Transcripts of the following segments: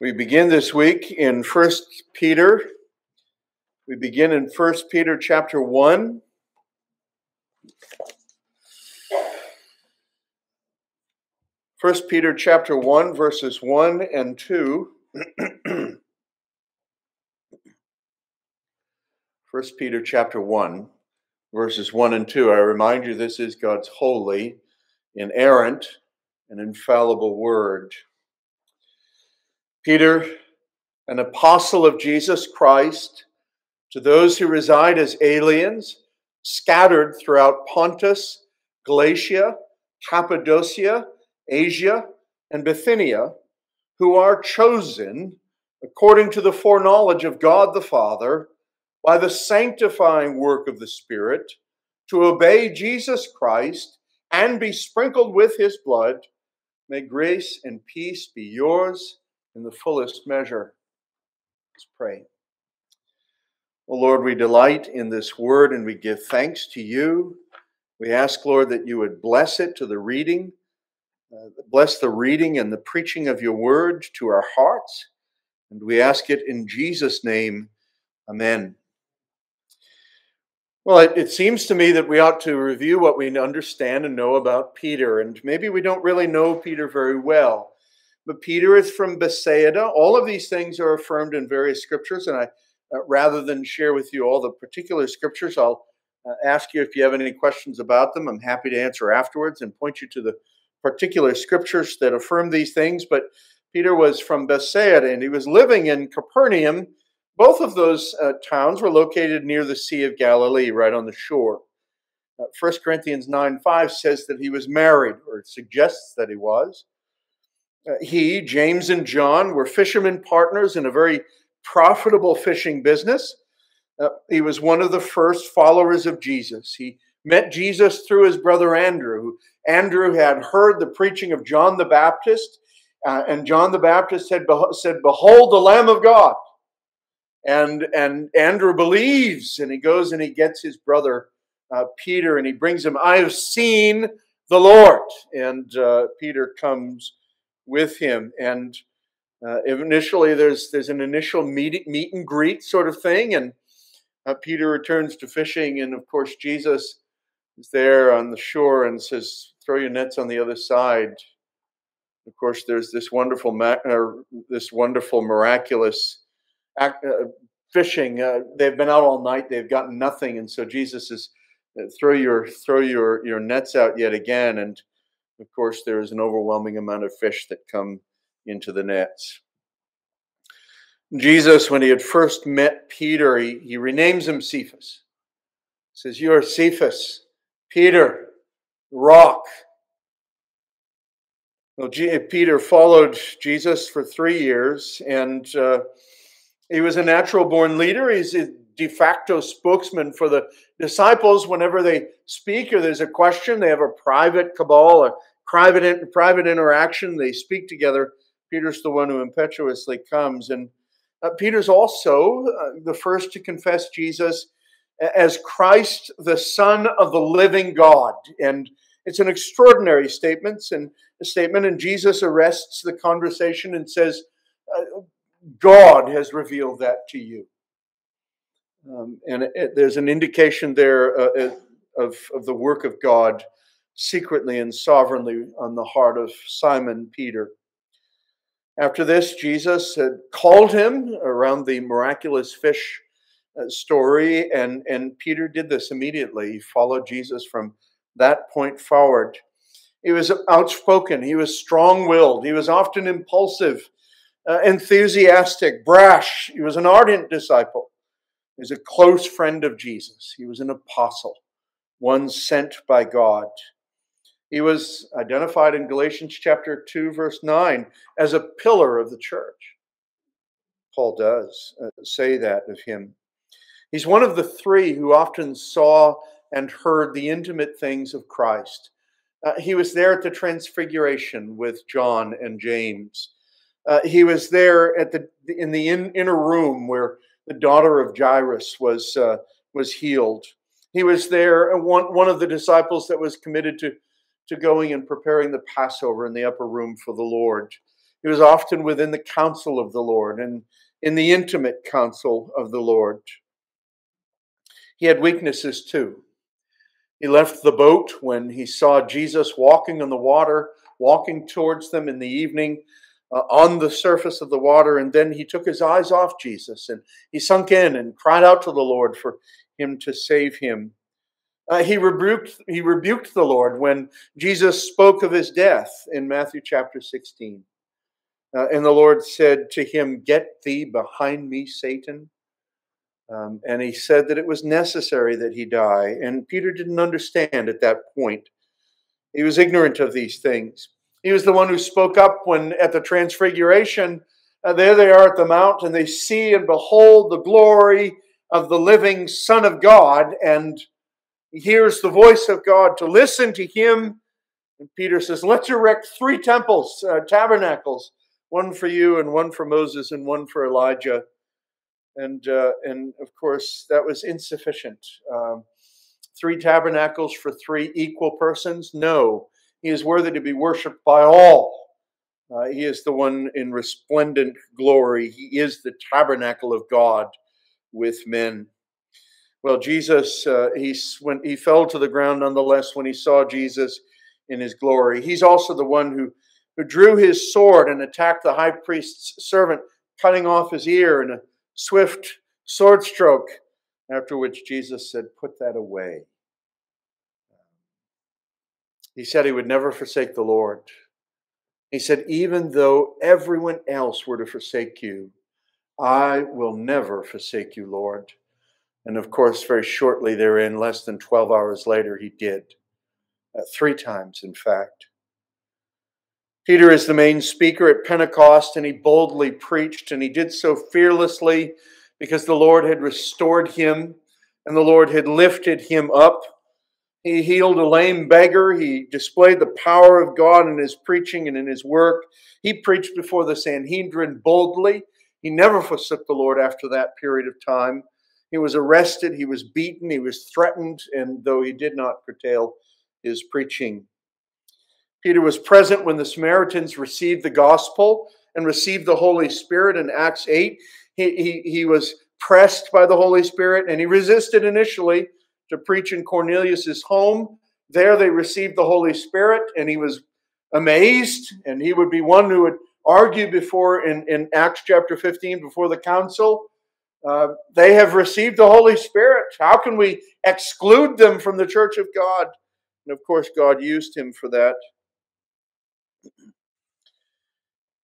We begin this week in First Peter. We begin in First Peter chapter 1. First Peter chapter 1, verses 1 and 2. First Peter chapter 1, verses 1 and 2. I remind you, this is God's holy, inerrant, and infallible word. Peter, an apostle of Jesus Christ, to those who reside as aliens, scattered throughout Pontus, Galatia, Cappadocia, Asia, and Bithynia, who are chosen according to the foreknowledge of God the Father by the sanctifying work of the Spirit to obey Jesus Christ and be sprinkled with his blood. May grace and peace be yours in the fullest measure. Let's pray. O Lord, we delight in this word and we give thanks to you. We ask, Lord, that you would bless it to the reading. Bless the reading and the preaching of your word to our hearts, and we ask it in Jesus' name. Amen. Well, it seems to me that we ought to review what we understand and know about Peter, and maybe we don't really know Peter very well, but Peter is from Bethsaida. All of these things are affirmed in various scriptures, and I rather than share with you all the particular scriptures, I'll ask you if you have any questions about them. I'm happy to answer afterwards and point you to the particular scriptures that affirm these things, but Peter was from Bethsaida and he was living in Capernaum. Both of those towns were located near the Sea of Galilee, right on the shore. 1 Corinthians 9:5 says that he was married, or suggests that he was. He, James, and John were fishermen partners in a very profitable fishing business. He was one of the first followers of Jesus. He met Jesus through his brother Andrew. Andrew had heard the preaching of John the Baptist, and John the Baptist had said, "Behold the Lamb of God." And Andrew believes, and he goes and he gets his brother Peter, and he brings him, "I have seen the Lord." And Peter comes with him. And initially there's an initial meet and greet sort of thing, and Peter returns to fishing, and of course Jesus is there on the shore and says, "Throw your nets on the other side." Of course, there's this wonderful, miraculous fishing. They've been out all night; they've gotten nothing, and so Jesus is, "Throw your nets out yet again." And of course, there is an overwhelming amount of fish that come into the nets. Jesus, when he had first met Peter, he renames him Cephas. He says, "You are Cephas, Peter, rock." Well, Peter followed Jesus for 3 years, and he was a natural-born leader. He's a de facto spokesman for the disciples. Whenever they speak or there's a question, they have a private cabal, a private interaction. They speak together. Peter's the one who impetuously comes, and Peter's also the first to confess Jesus as Christ, the Son of the living God. And it's an extraordinary statement, and Jesus arrests the conversation and says, "God has revealed that to you." And there's an indication there of the work of God secretly and sovereignly on the heart of Simon Peter. After this, Jesus had called him around the miraculous fish story, and Peter did this immediately. He followed Jesus from that point forward. He was outspoken. He was strong-willed. He was often impulsive, enthusiastic, brash. He was an ardent disciple. He was a close friend of Jesus. He was an apostle, one sent by God. He was identified in Galatians chapter 2, verse 9, as a pillar of the church. Paul does say that of him. He's one of the three who often saw and heard the intimate things of Christ. He was there at the Transfiguration with John and James. He was there at the inner room where the daughter of Jairus was healed. He was there, one of the disciples that was committed to going and preparing the Passover in the upper room for the Lord. It was often within the counsel of the Lord and in the intimate counsel of the Lord. He had weaknesses too. He left the boat when he saw Jesus walking on the water, walking towards them in the evening on the surface of the water. And then he took his eyes off Jesus and he sunk in and cried out to the Lord for him to save him. He rebuked the Lord when Jesus spoke of his death in Matthew chapter 16. And the Lord said to him, "Get thee behind me, Satan." And he said that it was necessary that he die. And Peter didn't understand at that point. He was ignorant of these things. He was the one who spoke up when at the Transfiguration, there they are at the mount, and they see and behold the glory of the living Son of God. And he hears the voice of God to listen to him. And Peter says, "Let's erect three temples, tabernacles, one for you and one for Moses and one for Elijah." And of course, that was insufficient. Three tabernacles for three equal persons? No. He is worthy to be worshipped by all. He is the one in resplendent glory. He is the tabernacle of God with men. Well, Jesus, he fell to the ground nonetheless when he saw Jesus in his glory. He's also the one who drew his sword and attacked the high priest's servant, cutting off his ear in a swift sword stroke, after which Jesus said, "Put that away." He said he would never forsake the Lord. He said, "Even though everyone else were to forsake you, I will never forsake you, Lord." And of course, very shortly therein, less than 12 hours later, he did. Three times, in fact. Peter is the main speaker at Pentecost, and he boldly preached, and he did so fearlessly because the Lord had restored him and the Lord had lifted him up. He healed a lame beggar. He displayed the power of God in his preaching and in his work. He preached before the Sanhedrin boldly. He never forsook the Lord after that period of time. He was arrested. He was beaten. He was threatened, and though he did not curtail his preaching. Peter was present when the Samaritans received the gospel and received the Holy Spirit in Acts 8. He was pressed by the Holy Spirit, and he resisted initially to preach in Cornelius' home. There they received the Holy Spirit, and he was amazed, and he would be one who would argue before in Acts chapter 15 before the council. They have received the Holy Spirit. How can we exclude them from the church of God? And of course, God used him for that.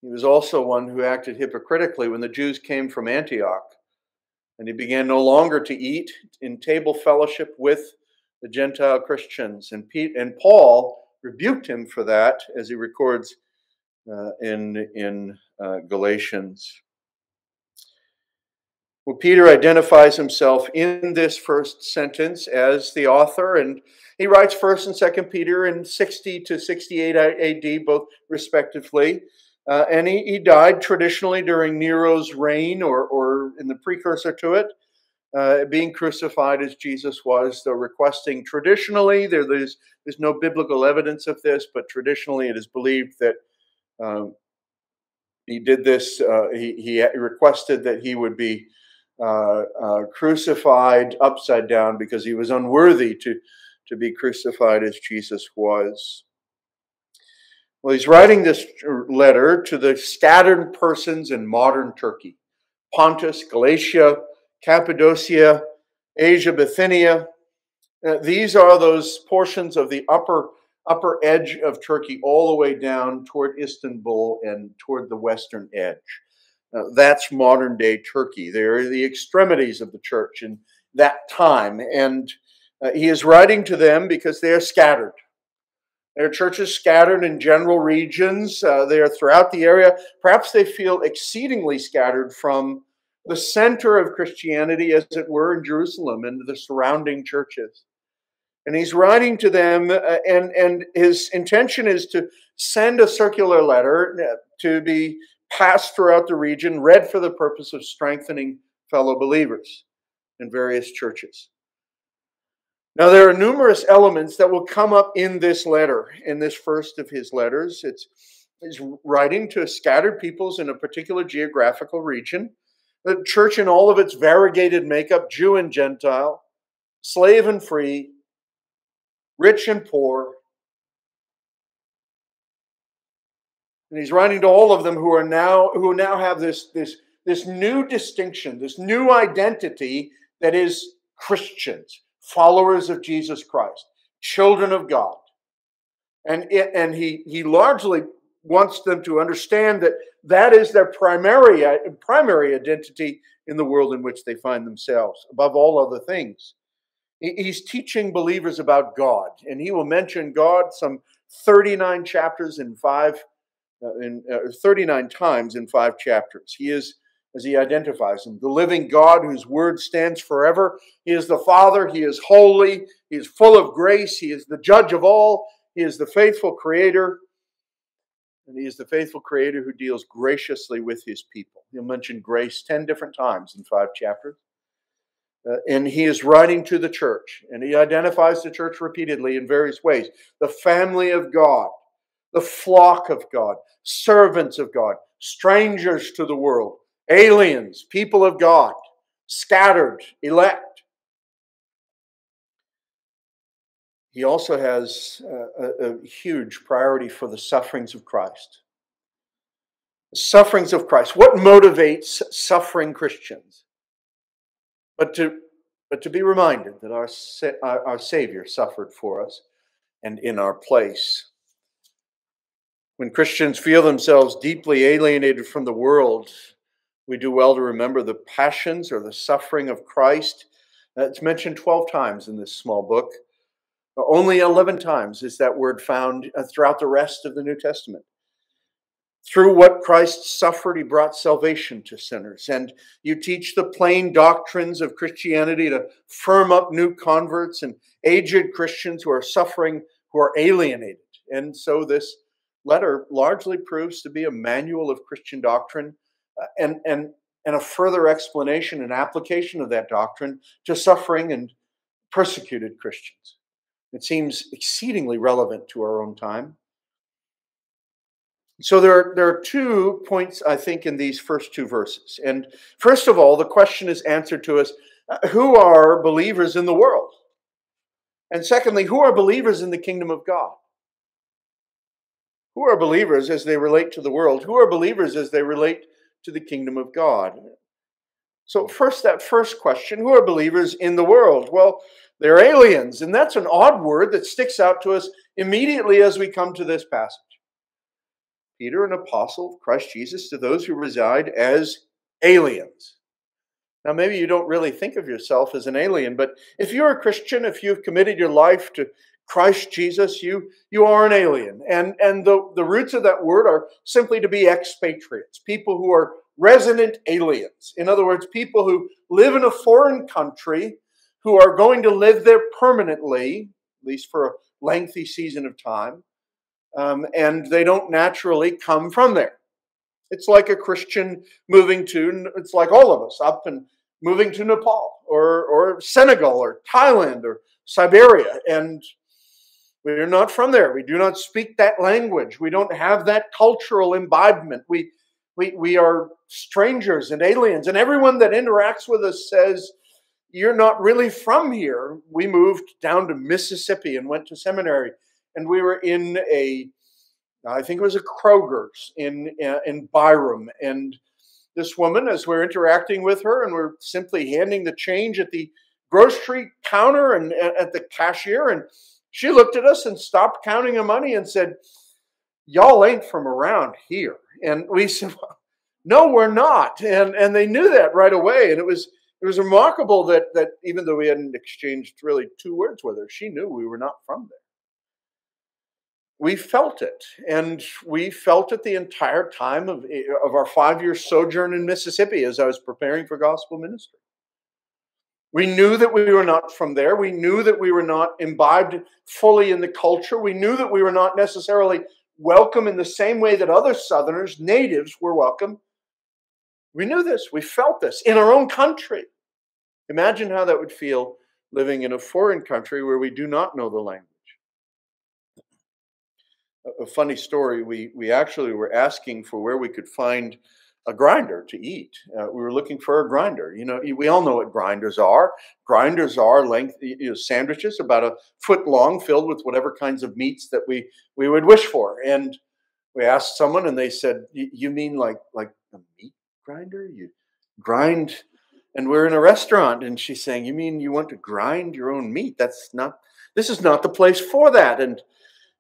He was also one who acted hypocritically when the Jews came from Antioch, and he began no longer to eat in table fellowship with the Gentile Christians. And Paul rebuked him for that, as he records in Galatians. Well, Peter identifies himself in this first sentence as the author, and he writes First and Second Peter in 60 to 68 AD, both respectively. And he died traditionally during Nero's reign or in the precursor to it, being crucified as Jesus was, though requesting traditionally, there's no biblical evidence of this, but traditionally it is believed that he did this, he requested that he would be crucified upside down because he was unworthy to be crucified as Jesus was. Well, he's writing this letter to the scattered persons in modern Turkey. Pontus, Galatia, Cappadocia, Asia, Bithynia. These are those portions of the upper edge of Turkey all the way down toward Istanbul and toward the western edge. That's modern-day Turkey. They are the extremities of the church in that time. And he is writing to them because they are scattered. There are churches scattered in general regions. They are throughout the area. Perhaps they feel exceedingly scattered from the center of Christianity, as it were, in Jerusalem and the surrounding churches. And he's writing to them, and his intention is to send a circular letter to be passed throughout the region, read for the purpose of strengthening fellow believers in various churches. Now, there are numerous elements that will come up in this letter, in this first of his letters. It's He's writing to scattered peoples in a particular geographical region. The church in all of its variegated makeup, Jew and Gentile, slave and free, rich and poor. And he's writing to all of them who now have this new distinction, this new identity that is Christians, followers of Jesus Christ, children of God. And he largely wants them to understand that that is their primary identity in the world in which they find themselves, above all other things. He's teaching believers about God, and he will mention God some 39 chapters in 39 times in 5 chapters. He is, as he identifies him, the living God whose word stands forever. He is the Father. He is holy. He is full of grace. He is the judge of all. He is the faithful creator. And he is the faithful creator who deals graciously with his people. He'll mention grace 10 different times in 5 chapters. And he is writing to the church. And he identifies the church repeatedly in various ways. The family of God. The flock of God. Servants of God. Strangers to the world. Aliens. People of God. Scattered. Elect. He also has a huge priority for the sufferings of Christ. The sufferings of Christ. What motivates suffering Christians? But to be reminded that our Savior suffered for us and in our place. When Christians feel themselves deeply alienated from the world, we do well to remember the passions or the suffering of Christ. It's mentioned 12 times in this small book. Only 11 times is that word found throughout the rest of the New Testament. Through what Christ suffered, he brought salvation to sinners. And you teach the plain doctrines of Christianity to firm up new converts and aged Christians who are suffering, who are alienated. And so this letter largely proves to be a manual of Christian doctrine and a further explanation and application of that doctrine to suffering and persecuted Christians. It seems exceedingly relevant to our own time. So there are 2 points, I think, in these first 2 verses. And first of all, the question is answered to us, who are believers in the world? And secondly, who are believers in the kingdom of God? Who are believers as they relate to the world? Who are believers as they relate to the kingdom of God? So first, that first question, who are believers in the world? Well, they're aliens, and that's an odd word that sticks out to us immediately as we come to this passage. Peter, an apostle of Christ Jesus, to those who reside as aliens. Now, maybe you don't really think of yourself as an alien, but if you're a Christian, if you've committed your life to Christ Jesus, you are an alien. And the roots of that word are simply to be expatriates, people who are resident aliens. In other words, people who live in a foreign country, who are going to live there permanently, at least for a lengthy season of time, and they don't naturally come from there. It's like a Christian moving to, it's like all of us, up and moving to Nepal or Senegal or Thailand or Siberia, and we're not from there. We do not speak that language. We don't have that cultural imbibement. We are strangers and aliens, and everyone that interacts with us says, "You're not really from here." We moved down to Mississippi and went to seminary. And we were in I think it was a Kroger's in Byram. And this woman, as we're interacting with her, and we're simply handing the change at the grocery counter and at the cashier, and she looked at us and stopped counting her money and said, "Y'all ain't from around here." And we said, "No, we're not." And they knew that right away. And it was remarkable that even though we hadn't exchanged really 2 words with her, she knew we were not from there. We felt it, and we felt it the entire time of our 5-year sojourn in Mississippi as I was preparing for gospel ministry. We knew that we were not from there. We knew that we were not imbibed fully in the culture. We knew that we were not necessarily welcome in the same way that other Southerners, natives, were welcome. We knew this. We felt this in our own country. Imagine how that would feel living in a foreign country where we do not know the language. a funny story. We actually were asking for where we could find a grinder to eat. We were looking for a grinder. You know, we all know what grinders are. Grinders are lengthy, you know, sandwiches about a foot long filled with whatever kinds of meats that we would wish for. And we asked someone and they said, you mean like a meat grinder? You grind, and we're in a restaurant and she's saying, you mean you want to grind your own meat? This is not the place for that. And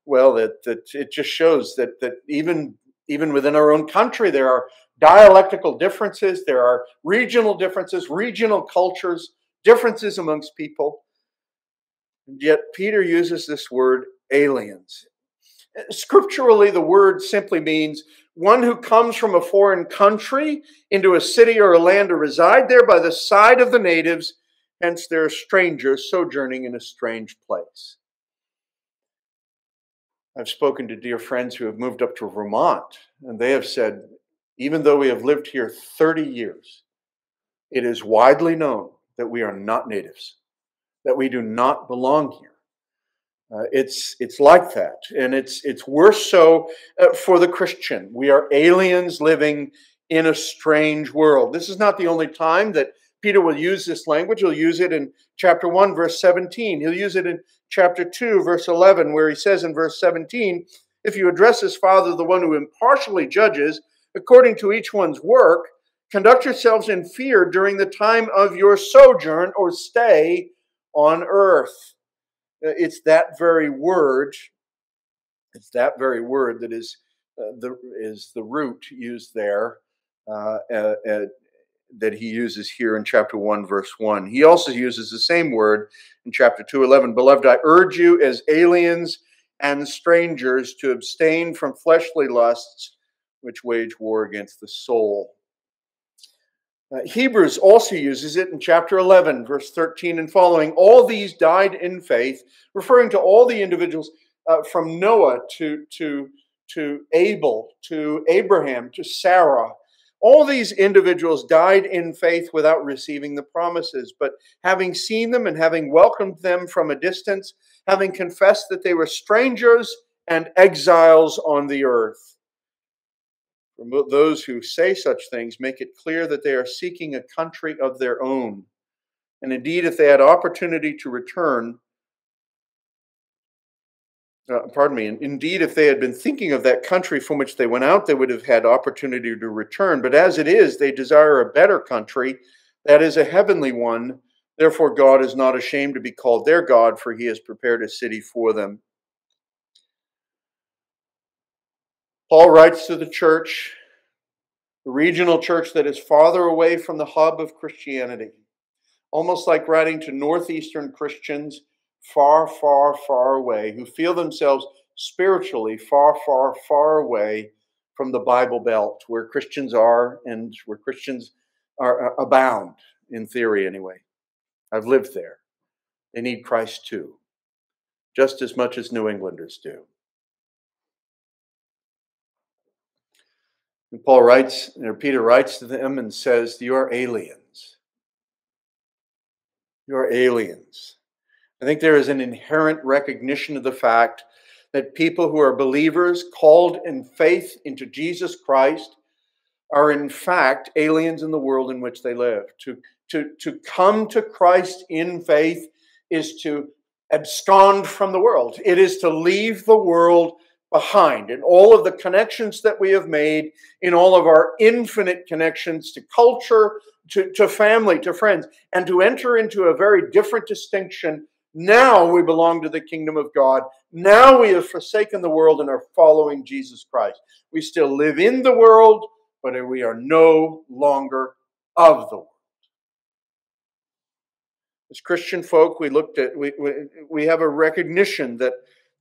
well, it just shows that even within our own country, there are dialectical differences, there are regional differences, regional cultures, differences amongst people. And yet Peter uses this word aliens. Scripturally, the word simply means one who comes from a foreign country into a city or a land to reside there by the side of the natives, hence they're strangers sojourning in a strange place. I've spoken to dear friends who have moved up to Vermont, and they have said, even though we have lived here 30 years, it is widely known that we are not natives, that we do not belong here. It's like that, and it's worse so for the Christian. We are aliens living in a strange world. This is not the only time that Peter will use this language. He'll use it in chapter 1, verse 17. He'll use it in chapter 2, verse 11, where he says in verse 17, if you address as Father, the one who impartially judges, according to each one's work, conduct yourselves in fear during the time of your sojourn or stay on earth. It's that very word. It's that very word that is the root used there that he uses here in chapter 1, verse 1. He also uses the same word in chapter 2, 11. Beloved, I urge you as aliens and strangers to abstain from fleshly lusts which wage war against the soul. Hebrews also uses it in chapter 11, verse 13 and following. All these died in faith, referring to all the individuals from Noah to Abel, to Abraham, to Sarah. All these individuals died in faith without receiving the promises, but having seen them and having welcomed them from a distance, having confessed that they were strangers and exiles on the earth. Those who say such things make it clear that they are seeking a country of their own. And indeed, if they had opportunity to return, indeed, if they had been thinking of that country from which they went out, they would have had opportunity to return. But as it is, they desire a better country, that is a heavenly one. Therefore, God is not ashamed to be called their God, for he has prepared a city for them. Paul writes to the church, the regional church that is farther away from the hub of Christianity, almost like writing to northeastern Christians far, far, far away, who feel themselves spiritually far, far, far away from the Bible Belt, where Christians are and where Christians are abound, in theory anyway. I've lived there. They need Christ too, just as much as New Englanders do. And Peter writes to them and says, you are aliens. You are aliens. I think there is an inherent recognition of the fact that people who are believers called in faith into Jesus Christ are in fact aliens in the world in which they live. To come to Christ in faith is to abscond from the world. It is to leave the world behind in all of the connections that we have made, in all of our infinite connections to culture, to family, to friends, and to enter into a very different distinction. Now we belong to the kingdom of God. Now we have forsaken the world and are following Jesus Christ. We still live in the world, but we are no longer of the world. As Christian folk, we have a recognition that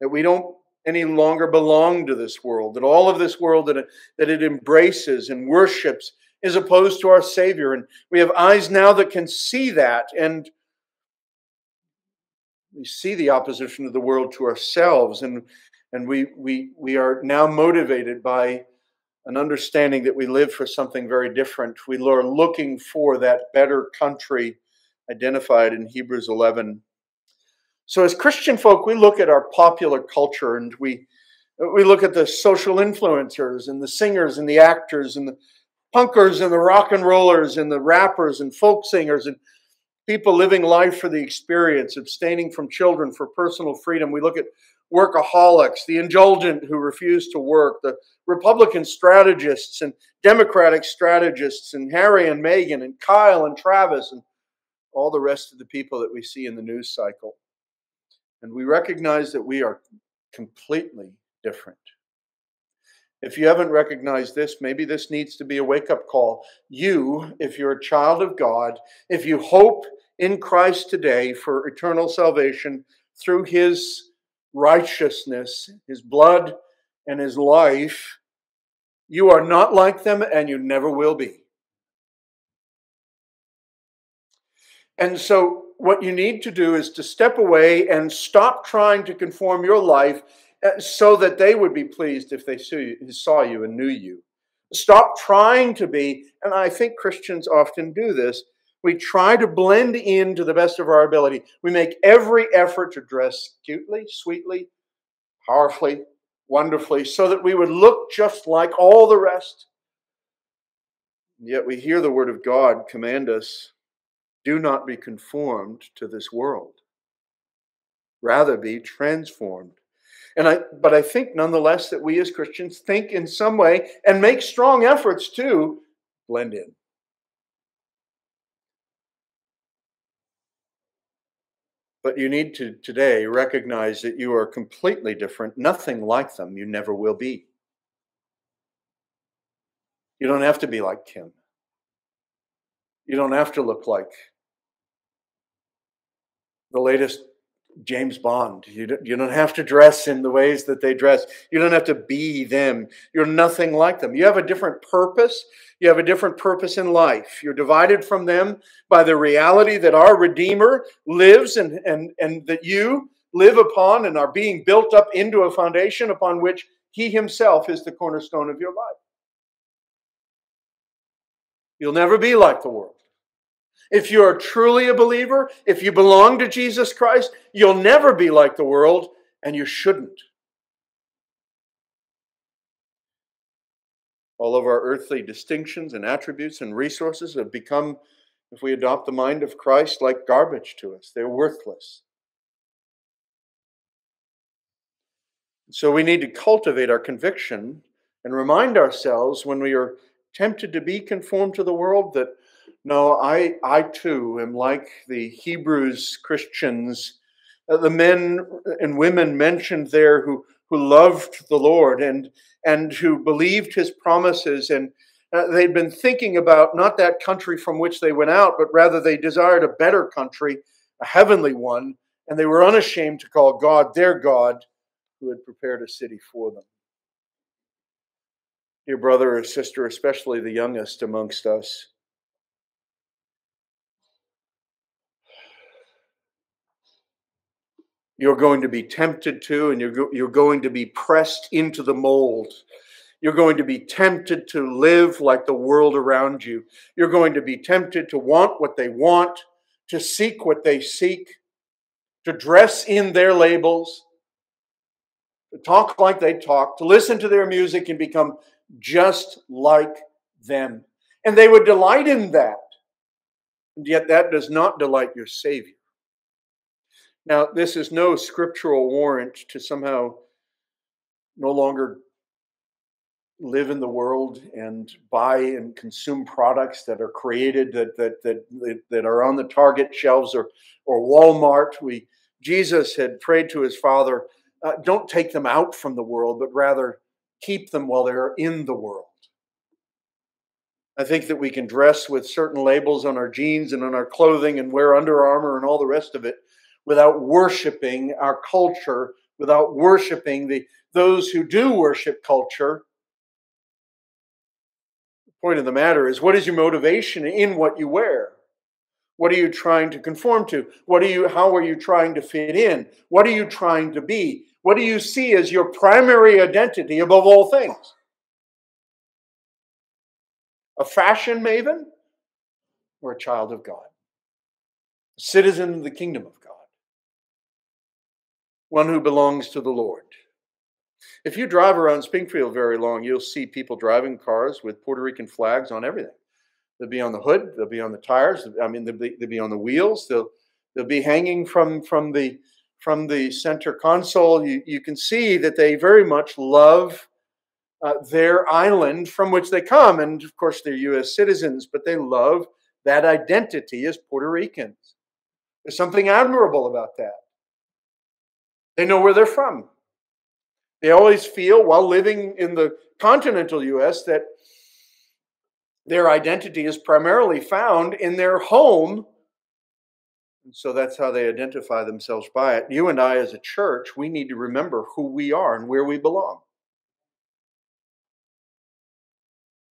we don't any longer belong to this world, that all of this world that it embraces and worships is opposed to our Savior. And we have eyes now that can see that, and we see the opposition of the world to ourselves, and we are now motivated by an understanding that we live for something very different. We are looking for that better country identified in Hebrews 11. So as Christian folk, we look at our popular culture and we We look at the social influencers and the singers and the actors and the punkers and the rock and rollers and the rappers and folk singers and people living life for the experience, abstaining from children for personal freedom. We look at workaholics, the indulgent who refuse to work, the Republican strategists and Democratic strategists and Harry and Meghan and Kyle and Travis and all the rest of the people that we see in the news cycle. And we recognize that we are completely different. If you haven't recognized this, maybe this needs to be a wake-up call. You, if you're a child of God, if you hope in Christ today for eternal salvation through his righteousness, his blood, and his life, you are not like them and you never will be. And so what you need to do is to step away and stop trying to conform your life so that they would be pleased if they saw you and knew you. Stop trying to be, and I think Christians often do this, we try to blend in to the best of our ability. We make every effort to dress cutely, sweetly, powerfully, wonderfully, so that we would look just like all the rest. And yet we hear the word of God command us, do not be conformed to this world. Rather be transformed. But I think nonetheless that we as Christians think in some way and make strong efforts to blend in. But you need to today recognize that you are completely different, nothing like them. You never will be. You don't have to be like Kim. You don't have to look like the latest James Bond. You don't have to dress in the ways that they dress. You don't have to be them. You're nothing like them. You have a different purpose. You have a different purpose in life. You're divided from them by the reality that our Redeemer lives and that you live upon and are being built up into a foundation upon which he himself is the cornerstone of your life. You'll never be like the world. If you are truly a believer, if you belong to Jesus Christ, you'll never be like the world, and you shouldn't. All of our earthly distinctions and attributes and resources have become, if we adopt the mind of Christ, like garbage to us. They're worthless. So we need to cultivate our conviction and remind ourselves when we are tempted to be conformed to the world that no, I too am like the Hebrews Christians, the men and women mentioned there who loved the Lord and who believed his promises. And they'd been thinking about not that country from which they went out, but rather they desired a better country, a heavenly one. And they were unashamed to call God their God, who had prepared a city for them. Dear brother or sister, especially the youngest amongst us, you're going to be tempted to, and you're going to be pressed into the mold. You're going to be tempted to live like the world around you. You're going to be tempted to want what they want, to seek what they seek, to dress in their labels, to talk like they talk, to listen to their music and become just like them. And they would delight in that. And yet that does not delight your Savior. Now, this is no scriptural warrant to somehow no longer live in the world and buy and consume products that are created, that are on the Target shelves or Walmart. Jesus had prayed to his Father, don't take them out from the world, but rather keep them while they're in the world. I think that we can dress with certain labels on our jeans and on our clothing and wear Under Armour and all the rest of it, without worshiping our culture, without worshiping those who do worship culture. The point of the matter is, what is your motivation in what you wear? What are you trying to conform to? How are you trying to fit in? What are you trying to be? What do you see as your primary identity above all things? A fashion maven or a child of God? A citizen of the kingdom of God? One who belongs to the Lord. If you drive around Springfield very long, you'll see people driving cars with Puerto Rican flags on everything. They'll be on the hood, they'll be on the tires, they'll be on the wheels, they'll be hanging from the center console. You can see that they very much love their island from which they come. And of course, they're U.S. citizens, but they love that identity as Puerto Ricans. There's something admirable about that. They know where they're from. They always feel, while living in the continental U.S., that their identity is primarily found in their home. And so that's how they identify themselves by it. You and I as a church, we need to remember who we are and where we belong.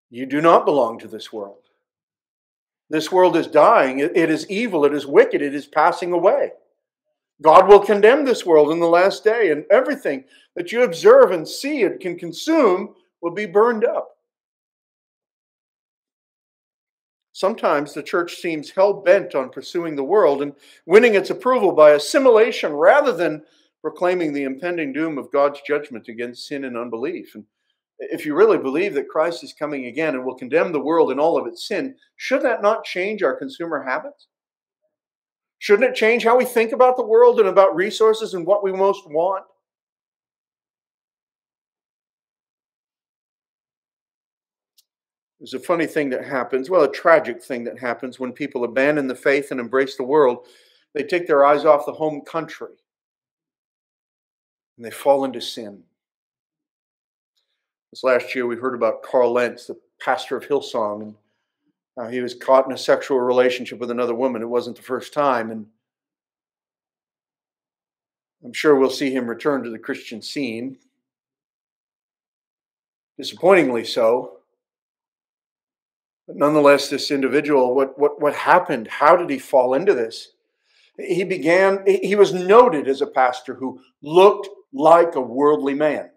You do not belong to this world. This world is dying. It is evil. It is wicked. It is passing away. God will condemn this world in the last day, and everything that you observe and see it can consume will be burned up. Sometimes the church seems hell-bent on pursuing the world and winning its approval by assimilation rather than proclaiming the impending doom of God's judgment against sin and unbelief. And if you really believe that Christ is coming again and will condemn the world and all of its sin, should that not change our consumer habits? Shouldn't it change how we think about the world and about resources and what we most want? There's a funny thing that happens, well, a tragic thing that happens when people abandon the faith and embrace the world. They take their eyes off the home country and they fall into sin. This last year we heard about Carl Lentz, the pastor of Hillsong, and he was caught in a sexual relationship with another woman. It wasn't the first time. And I'm sure we'll see him return to the Christian scene. Disappointingly so. But nonetheless, this individual, what happened? How did he fall into this? He was noted as a pastor who looked like a worldly man.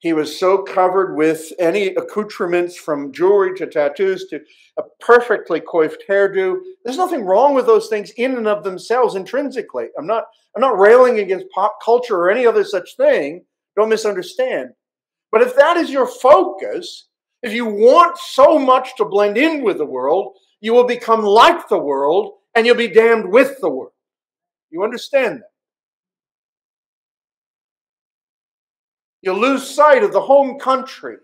He was so covered with any accoutrements, from jewelry to tattoos to a perfectly coiffed hairdo. There's nothing wrong with those things in and of themselves intrinsically. I'm not railing against pop culture or any other such thing. Don't misunderstand. But if that is your focus, if you want so much to blend in with the world, you will become like the world and you'll be damned with the world. You understand that? You lose sight of the home country.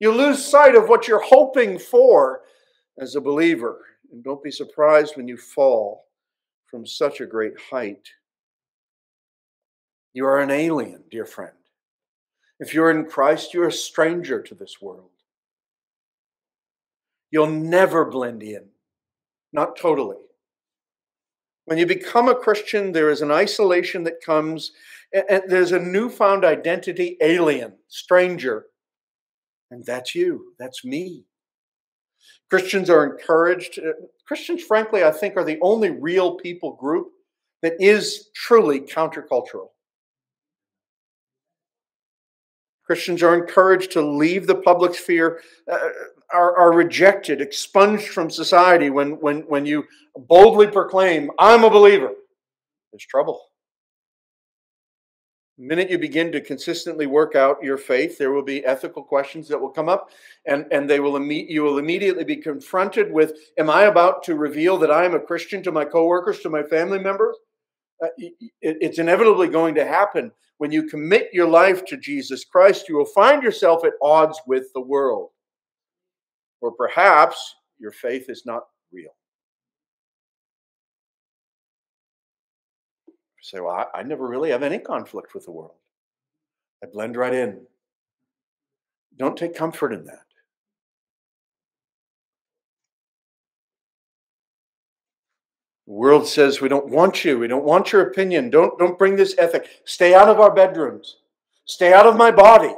You lose sight of what you're hoping for as a believer. And don't be surprised when you fall from such a great height. You are an alien, dear friend. If you're in Christ, you're a stranger to this world. You'll never blend in, not totally. When you become a Christian, there is an isolation that comes, and there's a newfound identity, alien, stranger. And that's you. That's me. Christians are encouraged. Christians, frankly, I think are the only real people group that is truly countercultural. Christians are encouraged to leave the public sphere, are rejected, expunged from society when you boldly proclaim, I'm a believer. There's trouble. The minute you begin to consistently work out your faith, there will be ethical questions that will come up, and you will immediately be confronted with, am I about to reveal that I am a Christian to my coworkers, to my family members? It's inevitably going to happen. When you commit your life to Jesus Christ, you will find yourself at odds with the world. Or perhaps your faith is not real. You say, well, I never really have any conflict with the world. I blend right in. Don't take comfort in that. The world says, we don't want you. We don't want your opinion. Don't bring this ethic. Stay out of our bedrooms. Stay out of my body.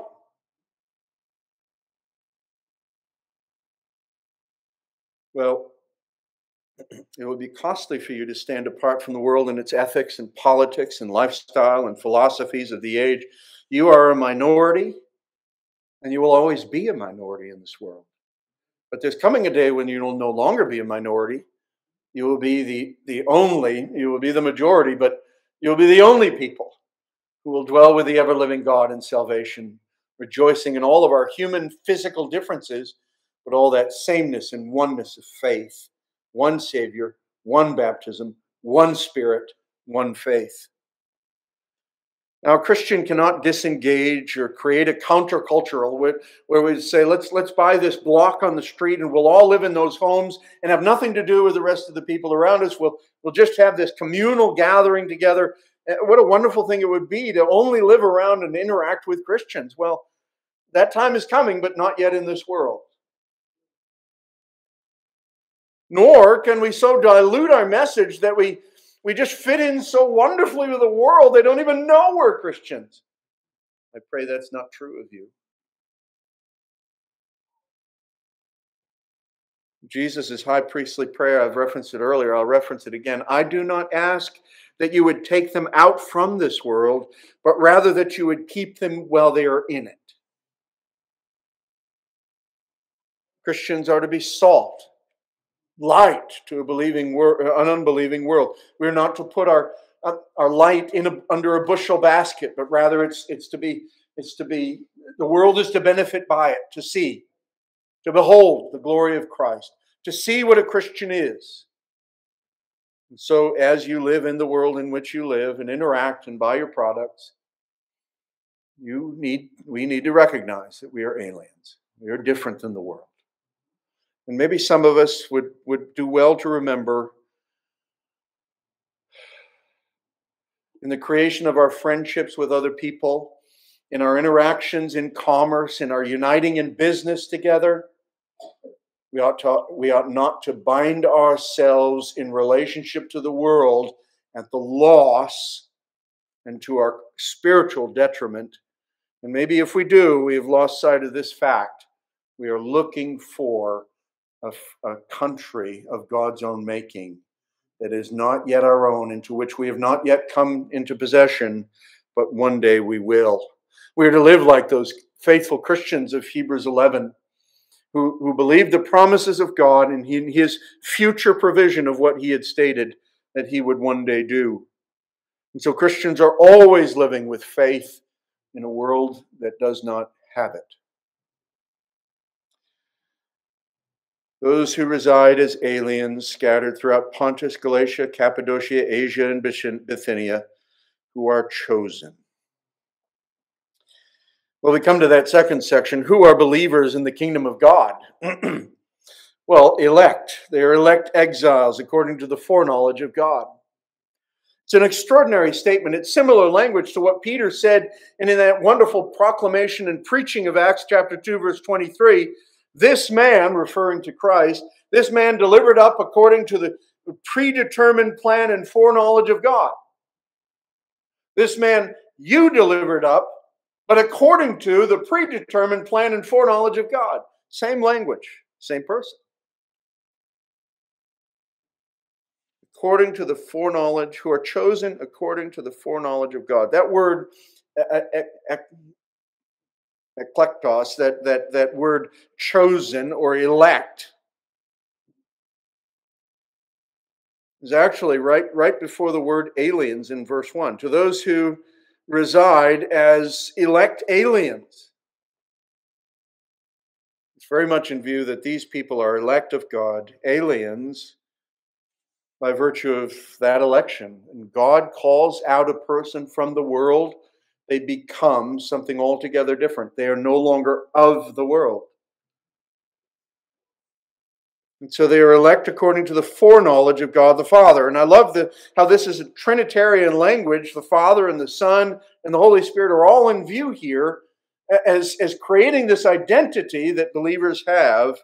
Well, it would be costly for you to stand apart from the world and its ethics and politics and lifestyle and philosophies of the age. You are a minority, and you will always be a minority in this world. But there's coming a day when you will no longer be a minority. You will be the only, you will be the majority, but you'll be the only people who will dwell with the ever-living God in salvation, rejoicing in all of our human physical differences, but all that sameness and oneness of faith, one Savior, one baptism, one Spirit, one faith. Now, a Christian cannot disengage or create a countercultural where we say, let's buy this block on the street and we'll all live in those homes and have nothing to do with the rest of the people around us. We'll just have this communal gathering together. What a wonderful thing it would be to only live around and interact with Christians. Well, that time is coming, but not yet in this world. Nor can we so dilute our message that we just fit in so wonderfully with the world, they don't even know we're Christians. I pray that's not true of you. Jesus' high priestly prayer, I've referenced it earlier, I'll reference it again. I do not ask that you would take them out from this world, but rather that you would keep them while they are in it. Christians are to be salt, light to an unbelieving world. We're not to put our light under a bushel basket, but rather it's to be the world is to benefit by it, to see, to behold the glory of Christ, to see what a Christian is. And so, as you live in the world in which you live and interact and buy your products, we need to recognize that we are aliens. We are different than the world. And maybe some of us would do well to remember in the creation of our friendships with other people, in our interactions in commerce, in our uniting in business together, we ought not to bind ourselves in relationship to the world at the loss and to our spiritual detriment. And maybe if we do, we have lost sight of this fact. We are looking for a country of God's own making that is not yet our own, into which we have not yet come into possession, but one day we will. We are to live like those faithful Christians of Hebrews 11 who believed the promises of God and in his future provision of what he had stated that he would one day do. And so Christians are always living with faith in a world that does not have it. Those who reside as aliens scattered throughout Pontus, Galatia, Cappadocia, Asia, and Bithynia, who are chosen. Well, we come to that second section. Who are believers in the kingdom of God? Well, elect. They are elect exiles according to the foreknowledge of God. It's an extraordinary statement. It's similar language to what Peter said in that wonderful proclamation and preaching of Acts chapter 2, verse 23. This man, referring to Christ, this man delivered up according to the predetermined plan and foreknowledge of God. This man you delivered up, but according to the predetermined plan and foreknowledge of God. Same language, same person. According to the foreknowledge, who are chosen according to the foreknowledge of God. That word, eklektos, that word chosen or elect, is actually right before the word aliens in verse 1. To those who reside as elect aliens. It's very much in view that these people are elect of God, aliens, by virtue of that election. And God calls out a person from the world. They become something altogether different. They are no longer of the world. And so they are elect according to the foreknowledge of God the Father. And I love how this is a Trinitarian language. The Father and the Son and the Holy Spirit are all in view here as creating this identity that believers have.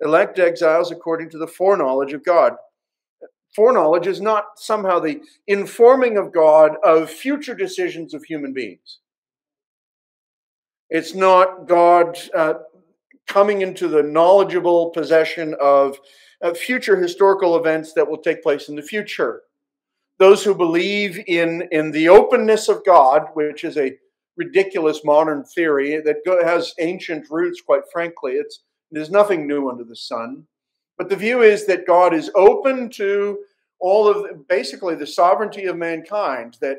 Elect exiles according to the foreknowledge of God. Foreknowledge is not somehow the informing of God of future decisions of human beings. It's not God coming into the knowledgeable possession of future historical events that will take place in the future. Those who believe in the openness of God, which is a ridiculous modern theory that has ancient roots, quite frankly, there's nothing new under the sun. But the view is that God is open to all of basically the sovereignty of mankind, that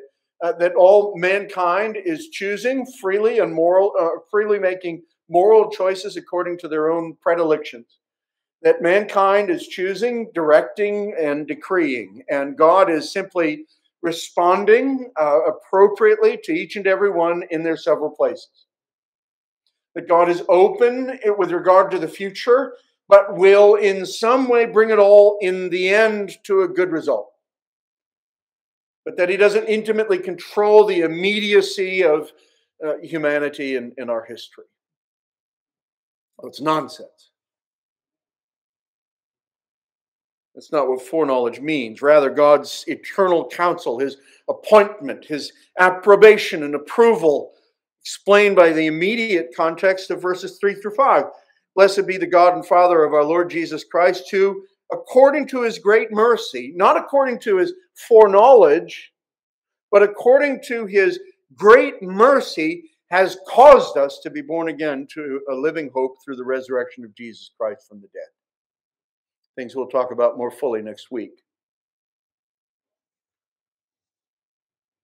that all mankind is choosing freely and freely making moral choices according to their own predilections. That mankind is choosing, directing, and decreeing. And God is simply responding appropriately to each and every one in their several places. That God is open with regard to the future, but will in some way bring it all in the end to a good result. But that he doesn't intimately control the immediacy of humanity in our history. Well, it's nonsense. That's not what foreknowledge means. Rather, God's eternal counsel, his appointment, his approbation and approval, explained by the immediate context of verses 3 through 5. Blessed be the God and Father of our Lord Jesus Christ, who, according to his great mercy, not according to his foreknowledge, but according to his great mercy, has caused us to be born again to a living hope through the resurrection of Jesus Christ from the dead. Things we'll talk about more fully next week.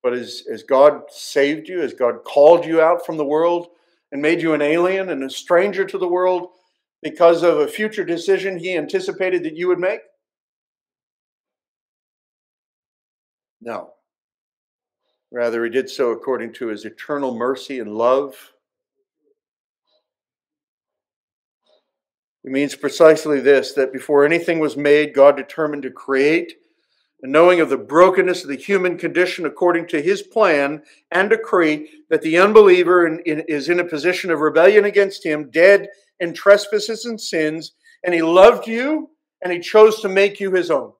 But as God saved you, as God called you out from the world and made you an alien and a stranger to the world, because of a future decision he anticipated that you would make? No. Rather, he did so according to his eternal mercy and love. It means precisely this, that before anything was made, God determined to create, and knowing of the brokenness of the human condition according to his plan and decree, that the unbeliever is in a position of rebellion against him, dead in trespasses and sins, and he loved you, and he chose to make you his own.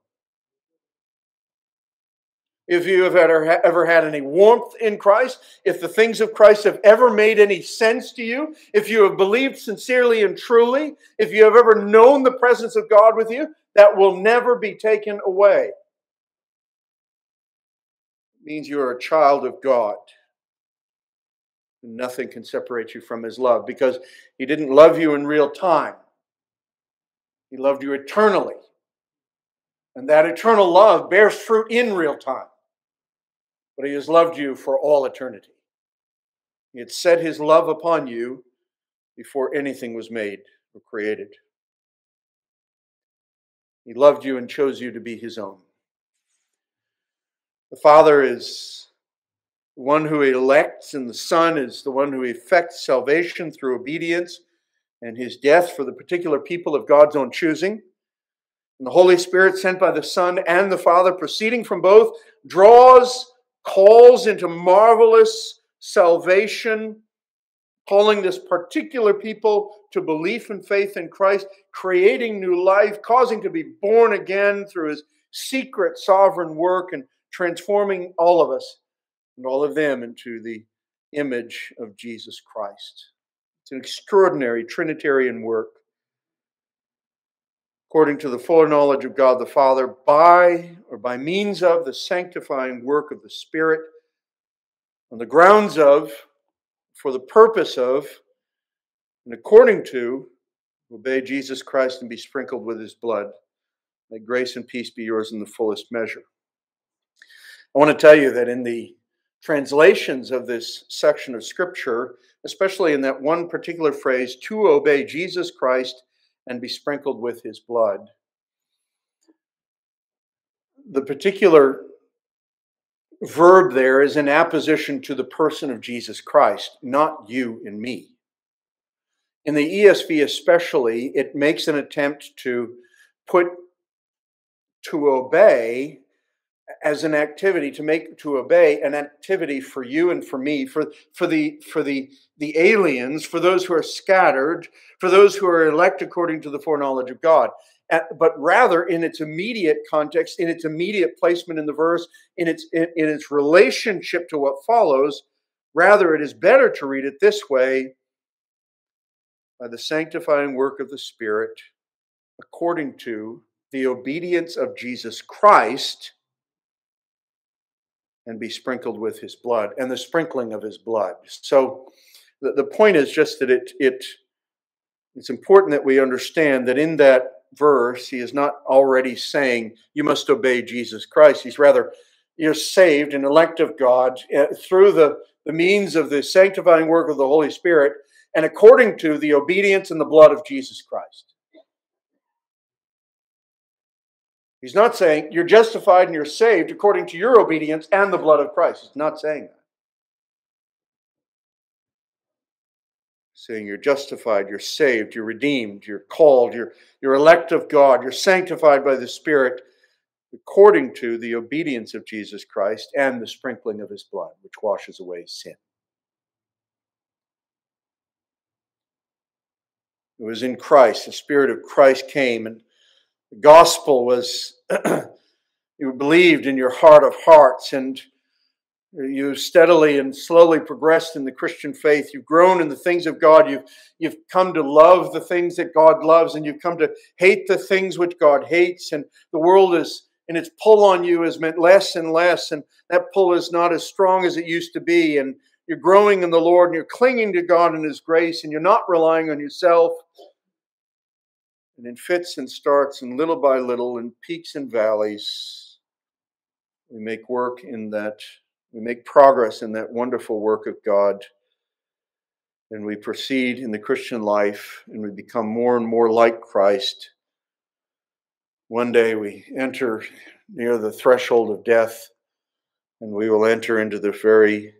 If you have ever had any warmth in Christ, if the things of Christ have ever made any sense to you, if you have believed sincerely and truly, if you have ever known the presence of God with you, that will never be taken away. It means you are a child of God. Nothing can separate you from his love, because he didn't love you in real time. He loved you eternally. And that eternal love bears fruit in real time. But he has loved you for all eternity. He had set his love upon you before anything was made or created. He loved you and chose you to be his own. The Father is the one who elects, and the Son is the one who effects salvation through obedience and his death for the particular people of God's own choosing. And the Holy Spirit, sent by the Son and the Father, proceeding from both, calls into marvelous salvation, calling this particular people to belief and faith in Christ, creating new life, causing to be born again through his secret sovereign work, and transforming all of us and all of them into the image of Jesus Christ. It's an extraordinary Trinitarian work. According to the foreknowledge of God the Father, by means of the sanctifying work of the Spirit, on the grounds of, for the purpose of, and according to, obey Jesus Christ and be sprinkled with his blood. May grace and peace be yours in the fullest measure. I want to tell you that in the translations of this section of Scripture, especially in that one particular phrase, to obey Jesus Christ and be sprinkled with his blood, the particular verb there is in apposition to the person of Jesus Christ, not you and me. In the ESV especially, it makes an attempt to put to obey as an activity, to obey an activity for you and for me, for the aliens, for those who are scattered, for those who are elect according to the foreknowledge of God. But rather, in its immediate context, in its immediate placement in the verse, in its relationship to what follows, rather it is better to read it this way: by the sanctifying work of the Spirit, according to the obedience of Jesus Christ, and be sprinkled with his blood, and the sprinkling of his blood. So the point is just that it's important that we understand that in that verse, he is not already saying, you must obey Jesus Christ. He's rather, you're saved and elect of God through the means of the sanctifying work of the Holy Spirit and according to the obedience and the blood of Jesus Christ. He's not saying you're justified and you're saved according to your obedience and the blood of Christ. He's not saying that. He's saying you're justified, you're saved, you're redeemed, you're called, you're elect of God, you're sanctified by the Spirit according to the obedience of Jesus Christ and the sprinkling of his blood, which washes away sin. It was in Christ, the Spirit of Christ came, and the gospel was, you believed in your heart of hearts, and you steadily and slowly progressed in the Christian faith. You've grown in the things of God. You've come to love the things that God loves, and you've come to hate the things which God hates. And the world is, and its pull on you is meant less and less, and that pull is not as strong as it used to be. And you're growing in the Lord, and you're clinging to God and his grace, and you're not relying on yourself. And in fits and starts and little by little, in peaks and valleys, we make work in that, we make progress in that wonderful work of God. And we proceed in the Christian life, and we become more and more like Christ. One day we enter near the threshold of death, and we will enter into the very,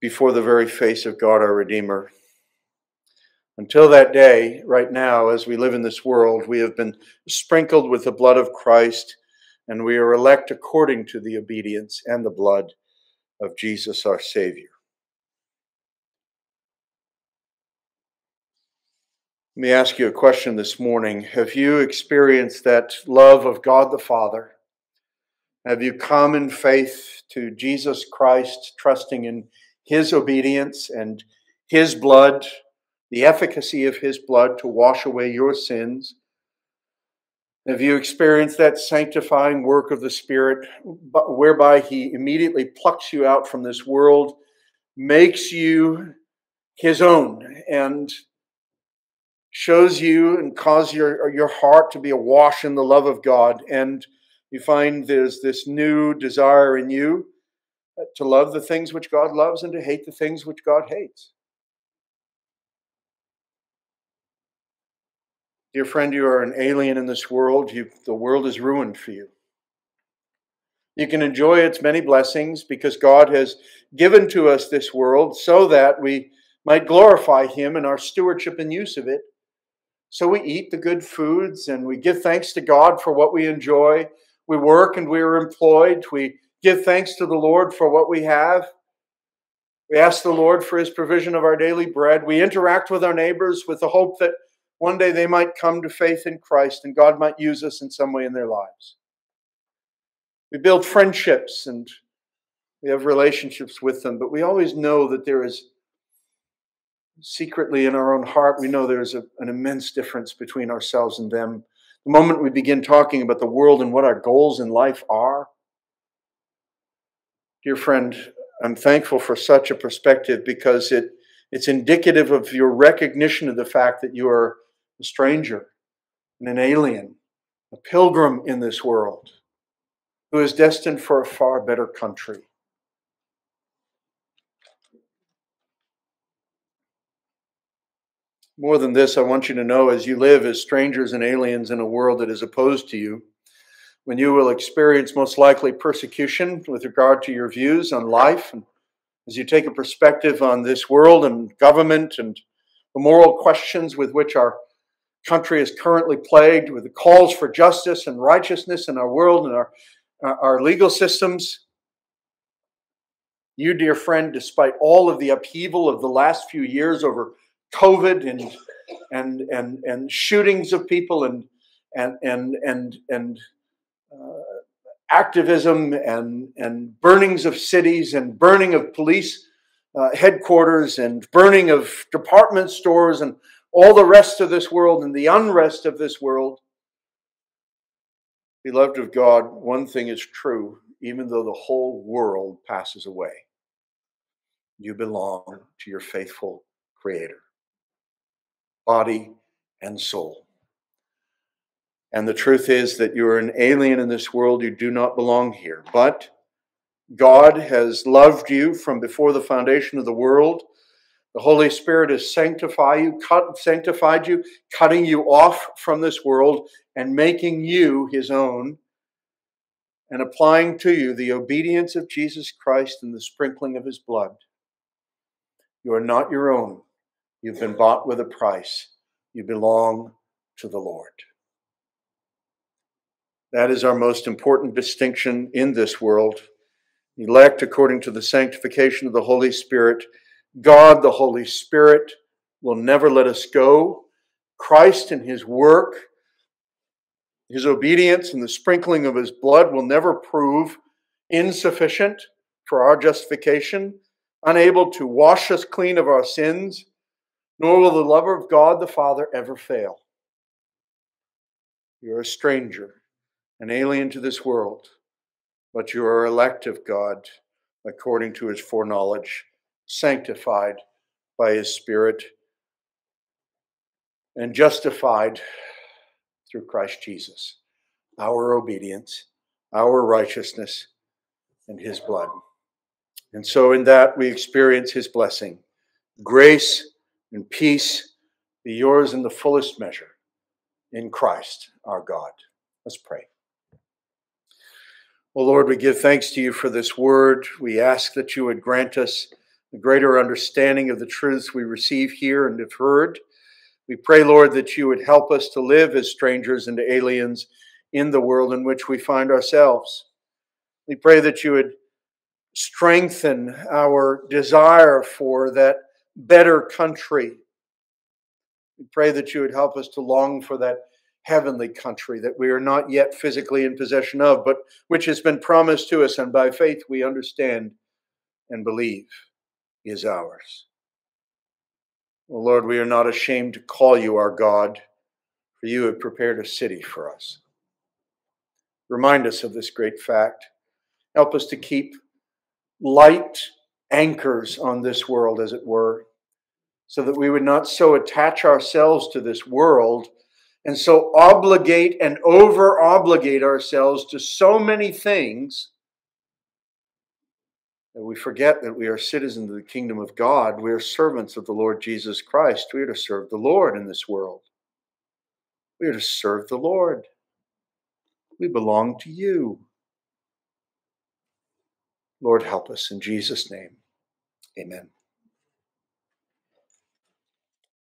before the very face of God our Redeemer. Until that day, right now, as we live in this world, we have been sprinkled with the blood of Christ, and we are elect according to the obedience and the blood of Jesus our Savior. Let me ask you a question this morning. Have you experienced that love of God the Father? Have you come in faith to Jesus Christ, trusting in his obedience and his blood, the efficacy of his blood to wash away your sins? Have you experienced that sanctifying work of the Spirit, whereby he immediately plucks you out from this world, makes you his own, and shows you and causes your heart to be awash in the love of God? And you find there's this new desire in you to love the things which God loves and to hate the things which God hates. Dear friend, you are an alien in this world. The world is ruined for you. You can enjoy its many blessings because God has given to us this world so that we might glorify him in our stewardship and use of it. So we eat the good foods and we give thanks to God for what we enjoy. We work and we are employed. We give thanks to the Lord for what we have. We ask the Lord for his provision of our daily bread. We interact with our neighbors with the hope that one day they might come to faith in Christ and God might use us in some way in their lives. We build friendships and we have relationships with them, but we always know that there is, secretly in our own heart, we know there's an immense difference between ourselves and them. The moment we begin talking about the world and what our goals in life are, dear friend, I'm thankful for such a perspective because it's indicative of your recognition of the fact that you are a stranger and an alien, a pilgrim in this world who is destined for a far better country. More than this, I want you to know as you live as strangers and aliens in a world that is opposed to you, when you will experience most likely persecution with regard to your views on life, and as you take a perspective on this world and government and the moral questions with which our country is currently plagued, with the calls for justice and righteousness in our world and our legal systems, you, dear friend, despite all of the upheaval of the last few years over COVID and shootings of people and activism and burnings of cities and burning of police headquarters and burning of department stores and all the rest of this world and the unrest of this world. Beloved of God, one thing is true, even though the whole world passes away, you belong to your faithful Creator, body and soul. And the truth is that you are an alien in this world. You do not belong here. But God has loved you from before the foundation of the world. The Holy Spirit has sanctified you, cutting you off from this world and making you his own and applying to you the obedience of Jesus Christ and the sprinkling of his blood. You are not your own. You've been bought with a price. You belong to the Lord. That is our most important distinction in this world. Elect according to the sanctification of the Holy Spirit. God, the Holy Spirit, will never let us go. Christ and his work, his obedience and the sprinkling of his blood will never prove insufficient for our justification, unable to wash us clean of our sins, nor will the love of God the Father ever fail. You're a stranger, an alien to this world, but you are elect of God according to his foreknowledge, sanctified by his Spirit, and justified through Christ Jesus, our obedience, our righteousness, and his blood. And so in that we experience his blessing. Grace and peace be yours in the fullest measure in Christ our God. Let's pray. Oh Lord, we give thanks to you for this word. We ask that you would grant us a greater understanding of the truths we receive here and have heard. We pray, Lord, that you would help us to live as strangers and aliens in the world in which we find ourselves. We pray that you would strengthen our desire for that better country. We pray that you would help us to long for that heavenly country that we are not yet physically in possession of, but which has been promised to us, and by faith we understand and believe is ours. Oh Lord, we are not ashamed to call you our God, for you have prepared a city for us. Remind us of this great fact. Help us to keep light anchors on this world, as it were, so that we would not so attach ourselves to this world and so obligate and over-obligate ourselves to so many things that we forget that we are citizens of the kingdom of God. We are servants of the Lord Jesus Christ. We are to serve the Lord in this world. We are to serve the Lord. We belong to you. Lord, help us in Jesus' name. Amen.